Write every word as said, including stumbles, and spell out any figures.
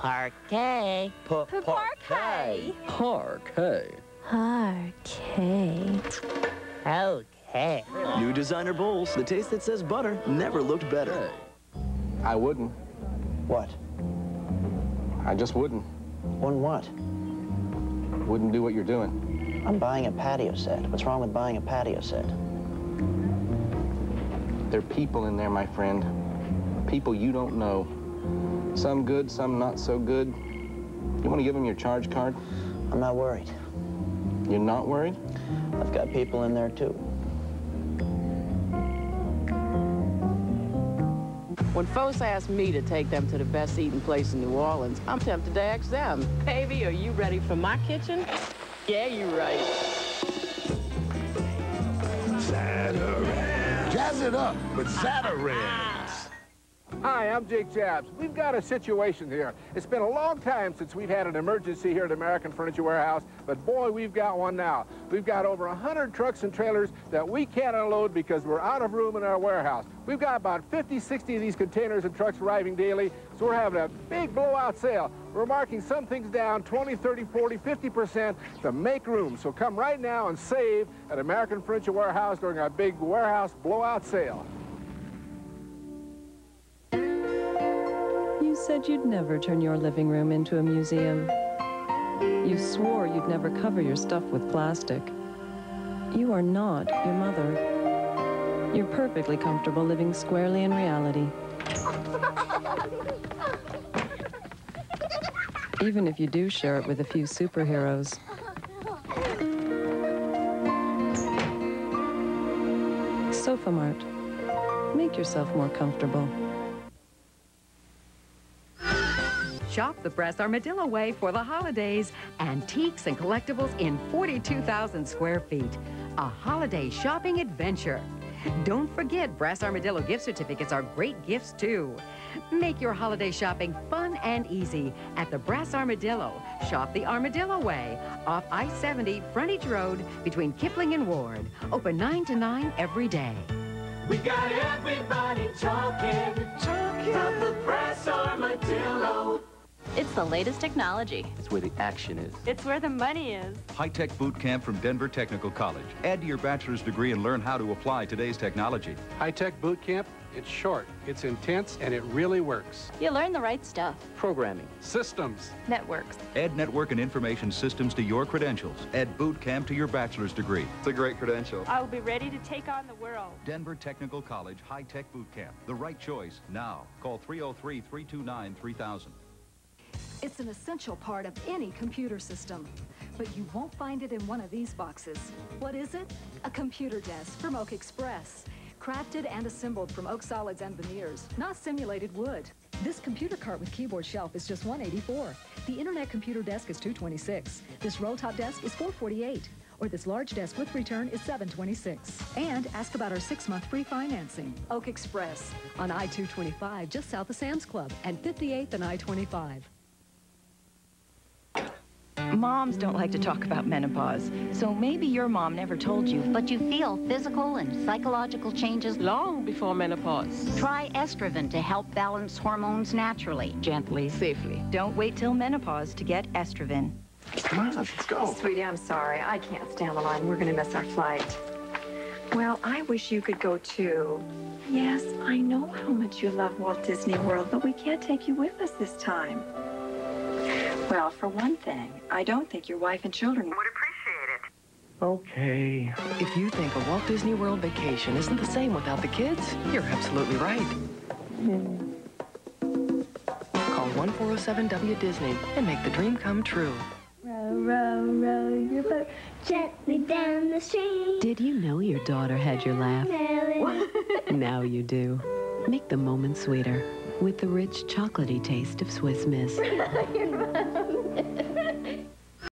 Parkay. Parkay. Parkay. Parkay. Okay. New designer bowls. The taste that says butter never looked better. I wouldn't. What? I just wouldn't. Wouldn't what? Wouldn't do what you're doing. I'm buying a patio set. What's wrong with buying a patio set? There are people in there, my friend. People you don't know. Some good, some not so good. You want to give them your charge card? I'm not worried. You're not worried? I've got people in there, too. When folks ask me to take them to the best eating place in New Orleans, I'm tempted to ask them, baby, are you ready for my kitchen? Yeah, you're right. Saturates. Jazz it up with Saturates. Hi, I'm Jake Jabs. We've got a situation here. It's been a long time since we've had an emergency here at American Furniture Warehouse, but boy, we've got one now. We've got over one hundred trucks and trailers that we can't unload because we're out of room in our warehouse. We've got about fifty, sixty of these containers and trucks arriving daily, so we're having a big blowout sale. We're marking some things down twenty, thirty, forty, fifty percent to make room. So come right now and save at American Furniture Warehouse during our big warehouse blowout sale. You said you'd never turn your living room into a museum. You swore you'd never cover your stuff with plastic. You are not your mother. You're perfectly comfortable living squarely in reality. Even if you do share it with a few superheroes. Sofa Mart. Make yourself more comfortable. Shop the Brass Armadillo way for the holidays. Antiques and collectibles in forty-two thousand square feet. A holiday shopping adventure. Don't forget, Brass Armadillo gift certificates are great gifts, too. Make your holiday shopping fun and easy at the Brass Armadillo. Shop the Armadillo way off I seventy Frontage Road between Kipling and Ward. Open nine to nine every day. We got everybody talking, talking about the Brass Armadillo. It's the latest technology. It's where the action is. It's where the money is. High-tech boot camp from Denver Technical College. Add to your bachelor's degree and learn how to apply today's technology. High-tech boot camp, it's short, it's intense, and it really works. You learn the right stuff. Programming. Systems. Networks. Add network and information systems to your credentials. Add boot camp to your bachelor's degree. It's a great credential. I will be ready to take on the world. Denver Technical College High-Tech Boot Camp. The right choice now. Call three oh three, three two nine, three thousand. It's an essential part of any computer system, but you won't find it in one of these boxes. What is it? A computer desk from Oak Express. Crafted and assembled from oak solids and veneers, not simulated wood. This computer cart with keyboard shelf is just one eighty-four. The Internet computer desk is two twenty-six. This roll-top desk is four forty-eight. Or this large desk with return is seven twenty-six. And ask about our six-month free financing. Oak Express on I two twenty-five, just south of Sam's Club, and fifty-eighth and I twenty-five. Moms don't like to talk about menopause, so maybe your mom never told you. But you feel physical and psychological changes long before menopause. Try Estroven to help balance hormones naturally. Gently, safely. Don't wait till menopause to get Estroven. Come on, let's go. Sweetie, I'm sorry. I can't stand the line. We're going to miss our flight. Well, I wish you could go, too. Yes, I know how much you love Walt Disney World, but we can't take you with us this time. Well, for one thing, I don't think your wife and children would appreciate it. Okay. If you think a Walt Disney World vacation isn't the same without the kids, you're absolutely right. Mm. Call one four oh seven W Disney and make the dream come true. Row, row, row your boat gently down the stream. Did you know your daughter had your laugh? Now you do. Make the moment sweeter with the rich chocolatey taste of Swiss Miss.